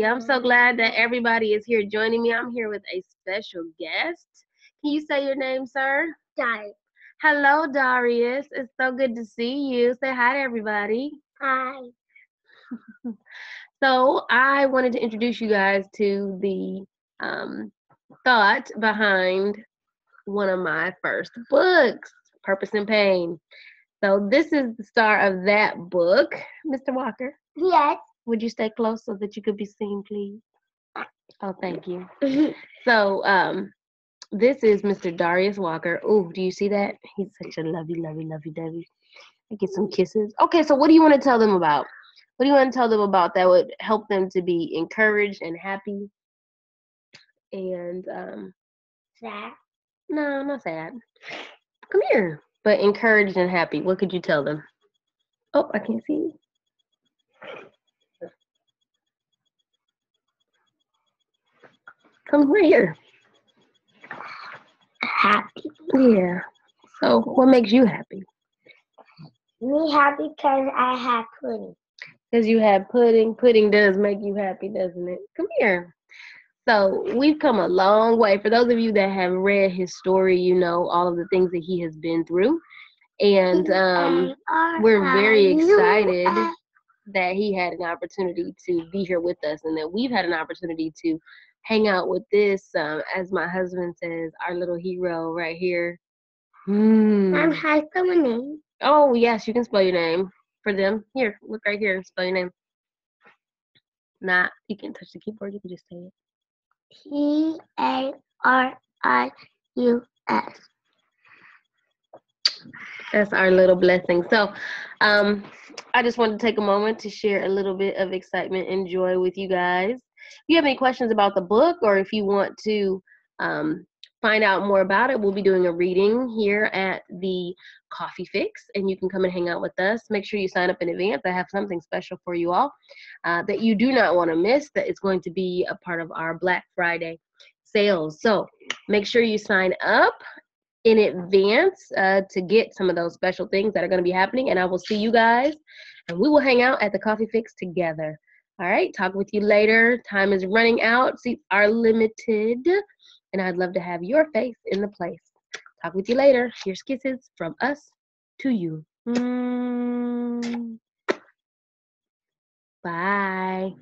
Hey, I'm so glad that everybody is here joining me. I'm here with a special guest. Can you say your name, sir? Darius. Hello, Darius. It's so good to see you. Say hi to everybody. Hi. So I wanted to introduce you guys to the thought behind one of my first books, Purpose and Pain. So this is the star of that book. Mr. Walker? Yes. Would you stay close so that you could be seen, please? Oh, thank you. So this is Mr. Darius Walker. Oh, do you see that? He's such a lovey dovey. I get some kisses. Okay, so what do you want to tell them about? What do you want to tell them about that would help them to be encouraged and happy? And sad? No, not sad. Come here. But encouraged and happy. What could you tell them? Oh, I can't see you. Come right here. Happy. Yeah. So what makes you happy? Me happy because I had pudding. Because you had pudding. Pudding does make you happy, doesn't it? Come here. So we've come a long way. For those of you that have read his story, you know all of the things that he has been through. And we're very excited that he had an opportunity to be here with us and that we've had an opportunity to hang out with this, as my husband says, our little hero right here. I'm high spell my name. Oh, yes, you can spell your name for them. Here, look right here and spell your name. Not, you can't touch the keyboard, you can just say it. P-A-R-I-U-S. That's our little blessing. So I just wanted to take a moment to share a little bit of excitement and joy with you guys. If you have any questions about the book, or if you want to find out more about it, we'll be doing a reading here at the Coffee Phix, and you can come and hang out with us. Make sure you sign up in advance. I have something special for you all that you do not want to miss, that it's going to be a part of our Black Friday sales. So make sure you sign up in advance to get some of those special things that are going to be happening, and I will see you guys, and we will hang out at the Coffee Phix together. All right, talk with you later. Time is running out. Seats are limited, and I'd love to have your face in the place. Talk with you later. Here's kisses from us to you. Bye.